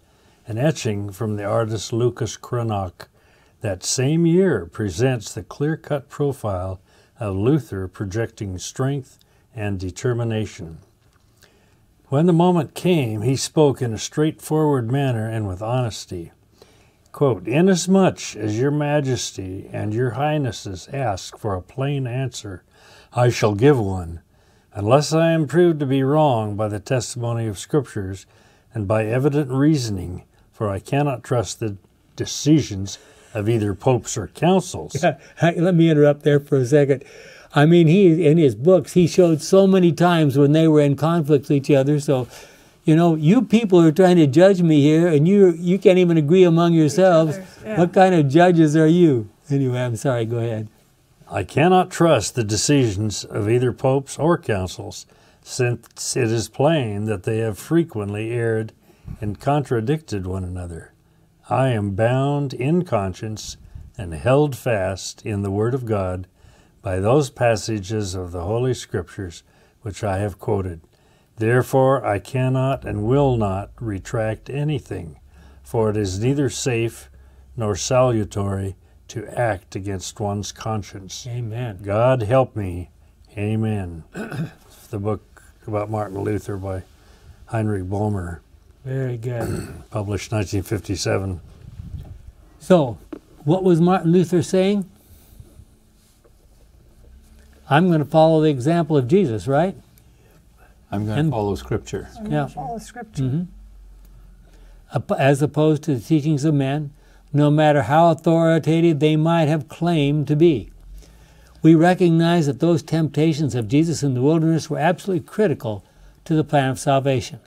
An etching from the artist Lucas Cranach that same year presents the clear-cut profile of Luther projecting strength and determination. When the moment came, he spoke in a straightforward manner and with honesty. Quote, "Inasmuch as your majesty and your highnesses ask for a plain answer, I shall give one, unless I am proved to be wrong by the testimony of Scriptures and by evident reasoning, for I cannot trust the decisions of either popes or councils." Yeah, let me interrupt there for a second. I mean, he, in his books, he showed so many times when they were in conflict with each other. So, you know, you people are trying to judge me here, and you can't even agree among yourselves. Yeah. What kind of judges are you? Anyway, I'm sorry, go ahead. "I cannot trust the decisions of either popes or councils, since it is plain that they have frequently erred and contradicted one another. I am bound in conscience and held fast in the Word of God by those passages of the Holy Scriptures which I have quoted. Therefore I cannot and will not retract anything, for it is neither safe nor salutary to act against one's conscience." Amen. God help me. Amen. The book about Martin Luther by Heinrich Böhmer. Very good. Published 1957. So, what was Martin Luther saying? I'm going to follow the example of Jesus, right? I'm going to follow Scripture. I'm going to follow Scripture. Mm-hmm. As opposed to the teachings of men, no matter how authoritative they might have claimed to be. We recognize that those temptations of Jesus in the wilderness were absolutely critical to the plan of salvation.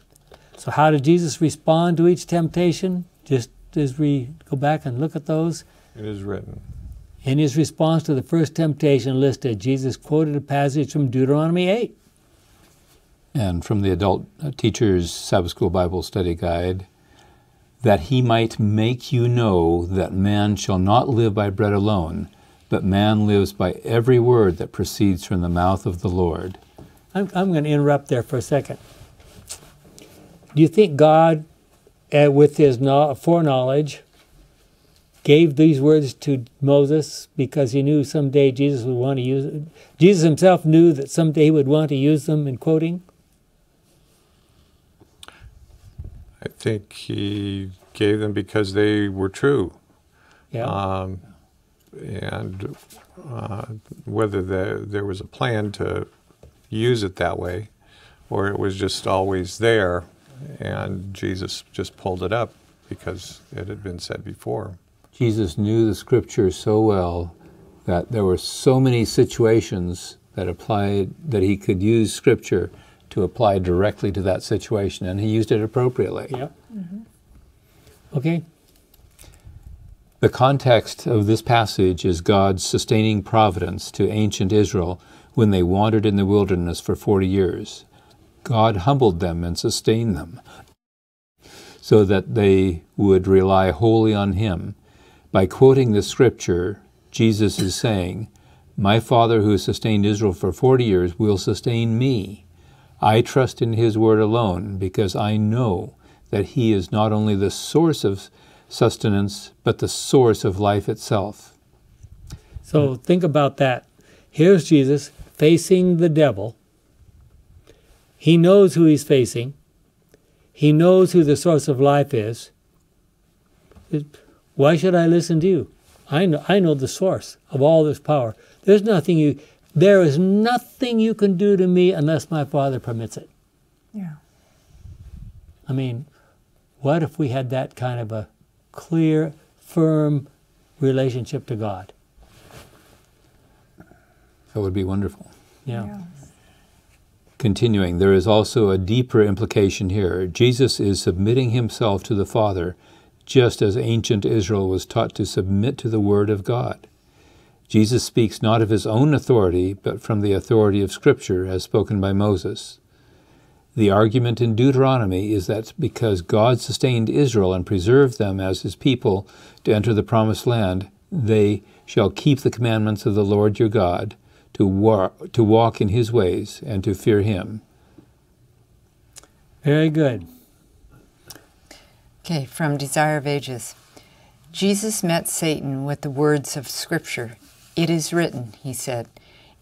So how did Jesus respond to each temptation? Just as we go back and look at those. It is written. In his response to the first temptation listed, Jesus quoted a passage from Deuteronomy 8. And from the Adult Teacher's Sabbath School Bible Study Guide, "That he might make you know that man shall not live by bread alone, but man lives by every word that proceeds from the mouth of the Lord." I'm going to interrupt there for a second. Do you think God, with his foreknowledge, gave these words to Moses because he knew someday Jesus would want to use them? Jesus himself knew that someday he would want to use them in quoting? I think he gave them because they were true. Yeah. Whether there was a plan to use it that way, or it was just always there, and Jesus just pulled it up because it had been said before. Jesus knew the Scripture so well that there were so many situations that applied, that he could use Scripture to apply directly to that situation, and he used it appropriately. Yeah. Mm-hmm. Okay. The context of this passage is God's sustaining providence to ancient Israel when they wandered in the wilderness for 40 years. God humbled them and sustained them so that they would rely wholly on Him. By quoting this scripture, Jesus is saying, "My Father who has sustained Israel for 40 years will sustain me. I trust in His word alone because I know that He is not only the source of sustenance, but the source of life itself." So think about that. Here's Jesus facing the devil. He knows who he's facing. He knows who the source of life is. Why should I listen to you? I know the source of all this power. There is nothing you can do to me unless my Father permits it. Yeah. I mean, what if we had that kind of a clear, firm relationship to God? That would be wonderful. Yeah. Yes. Continuing, there is also a deeper implication here. Jesus is submitting Himself to the Father, just as ancient Israel was taught to submit to the Word of God. Jesus speaks not of His own authority, but from the authority of Scripture as spoken by Moses. The argument in Deuteronomy is that because God sustained Israel and preserved them as His people to enter the promised land, they shall keep the commandments of the Lord your God, to walk in His ways and to fear Him. Very good. Okay, from Desire of Ages. Jesus met Satan with the words of Scripture. "It is written," he said.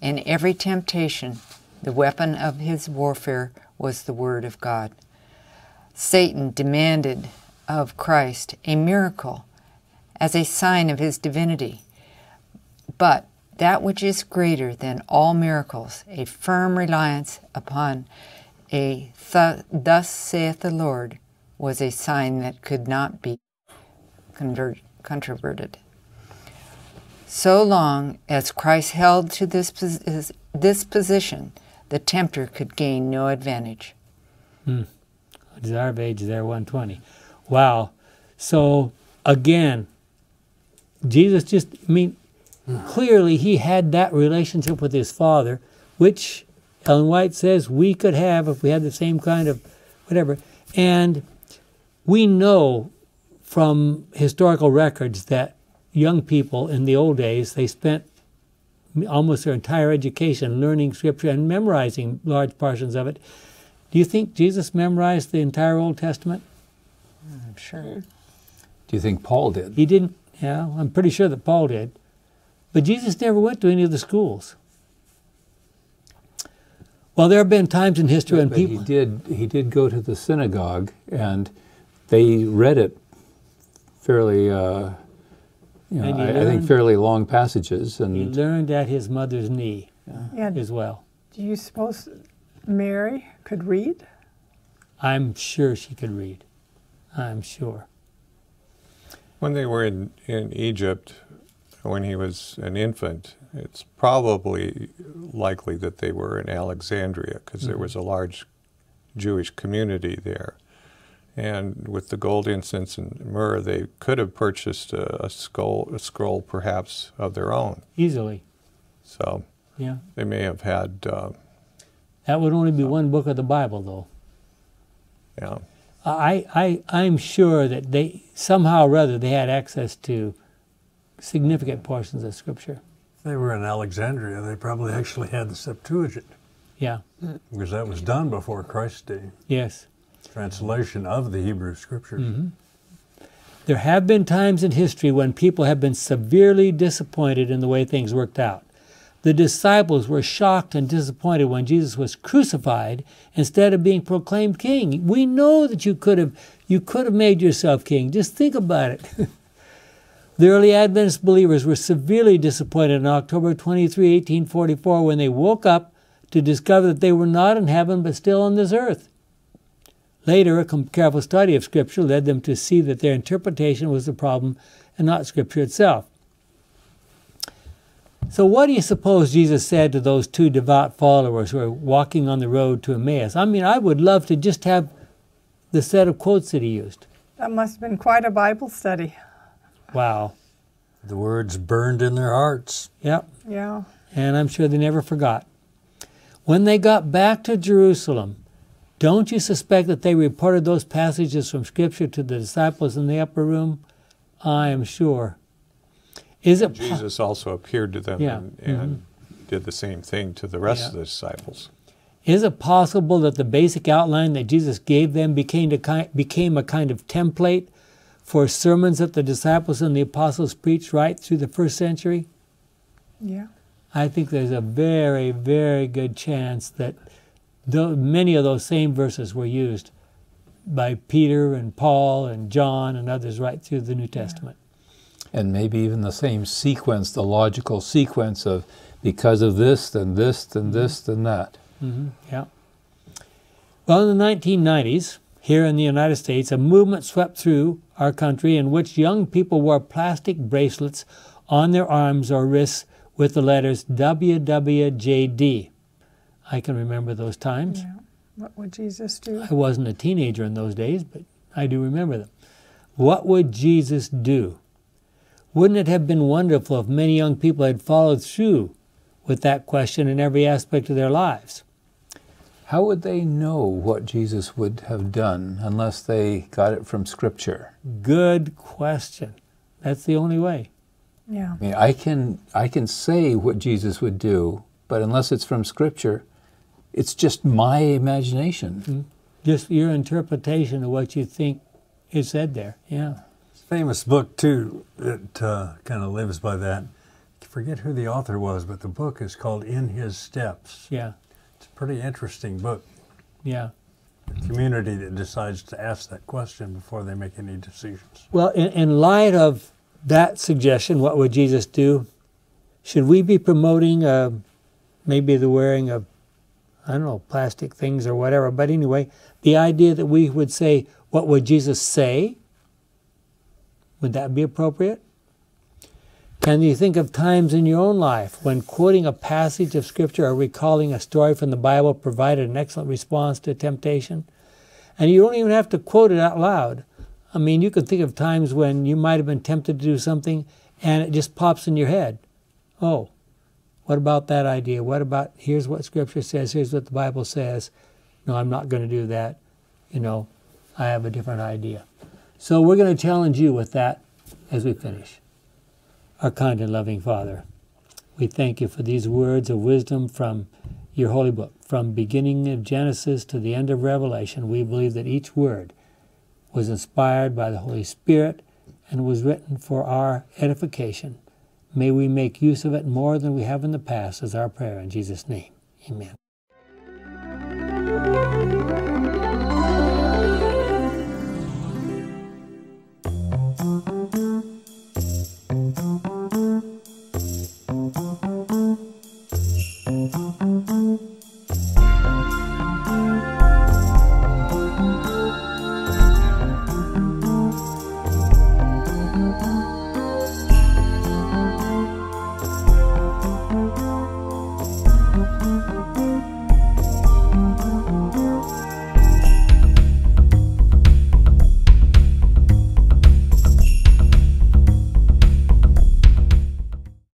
In every temptation, the weapon of his warfare was the Word of God. Satan demanded of Christ a miracle as a sign of His divinity. But that which is greater than all miracles, a firm reliance upon a "thus saith the Lord," was a sign that could not be controverted. So long as Christ held to this position, the tempter could gain no advantage. Desire of Ages there, 120. Wow. So, again, Jesus just, I mean, clearly He had that relationship with His Father, which Ellen White says we could have if we had the same kind of whatever. And we know from historical records that young people in the old days, they spent almost their entire education learning Scripture and memorizing large portions of it. Do you think Jesus memorized the entire Old Testament? I'm sure. Do you think Paul did? He didn't. Yeah, I'm pretty sure that Paul did. But Jesus never went to any of the schools. Well, there have been times in history when people... He did go to the synagogue, and they read it fairly... I think fairly long passages. And he learned at his mother's knee as well. Do you suppose Mary could read? I'm sure she could read. I'm sure. When they were in Egypt, when he was an infant, it's probably likely that they were in Alexandria, because there was a large Jewish community there. And with the gold, incense, and myrrh, they could have purchased a scroll perhaps of their own. Easily. So yeah, they may have had... that would only be one book of the Bible, though. Yeah. I'm sure that they, somehow or other, they had access to significant portions of Scripture. If they were in Alexandria, they probably actually had the Septuagint. Yeah. Because that was done before Christ's day. Yes. Translation of the Hebrew Scriptures. There have been times in history when people have been severely disappointed in the way things worked out. The disciples were shocked and disappointed when Jesus was crucified instead of being proclaimed king. We know that you could have made yourself king. Just think about it. The early Adventist believers were severely disappointed on October 23, 1844, when they woke up to discover that they were not in heaven but still on this earth. Later, a careful study of Scripture led them to see that their interpretation was the problem and not Scripture itself. So what do you suppose Jesus said to those two devout followers who were walking on the road to Emmaus? I mean, I would love to just have the set of quotes that he used. That must have been quite a Bible study. Wow. The words burned in their hearts. Yep. Yeah. And I'm sure they never forgot. When they got back to Jerusalem, don't you suspect that they reported those passages from Scripture to the disciples in the upper room? I am sure. Is it Jesus also appeared to them and did the same thing to the rest of the disciples. Is it possible that the basic outline that Jesus gave them became a kind of template for sermons that the disciples and the apostles preached right through the first century? Yeah. I think there's a very, very good chance that many of those same verses were used by Peter and Paul and John and others right through the New Testament. And maybe even the same sequence, the logical sequence of because of this, then this, then this, then that. Mm-hmm. Yeah. Well, in the 1990s, here in the United States, a movement swept through our country in which young people wore plastic bracelets on their arms or wrists with the letters WWJD. I can remember those times. Yeah. What would Jesus do? I wasn't a teenager in those days, but I do remember them. What would Jesus do? Wouldn't it have been wonderful if many young people had followed through with that question in every aspect of their lives? How would they know what Jesus would have done unless they got it from Scripture? Good question. That's the only way. Yeah. I mean, I can say what Jesus would do, but unless it's from Scripture, it's just my imagination. Mm-hmm. Just your interpretation of what you think is said there. Yeah. Famous book too that kind of lives by that. I forget who the author was, but the book is called In His Steps. Yeah. It's a pretty interesting book. Yeah. The community that decides to ask that question before they make any decisions. Well, in light of that suggestion, what would Jesus do? Should we be promoting maybe the wearing of, I don't know, plastic things or whatever, but anyway, the idea that we would say, what would Jesus say? Would that be appropriate? Can you think of times in your own life when quoting a passage of Scripture or recalling a story from the Bible provided an excellent response to temptation? And you don't even have to quote it out loud. I mean, you can think of times when you might have been tempted to do something and it just pops in your head. Oh, what about that idea? What about, here's what Scripture says, here's what the Bible says. No, I'm not going to do that. You know, I have a different idea. So we're going to challenge you with that as we finish. Our kind and loving Father, we thank you for these words of wisdom from your holy book. From beginning of Genesis to the end of Revelation, we believe that each word was inspired by the Holy Spirit and was written for our edification. May we make use of it more than we have in the past is our prayer in Jesus' name. Amen.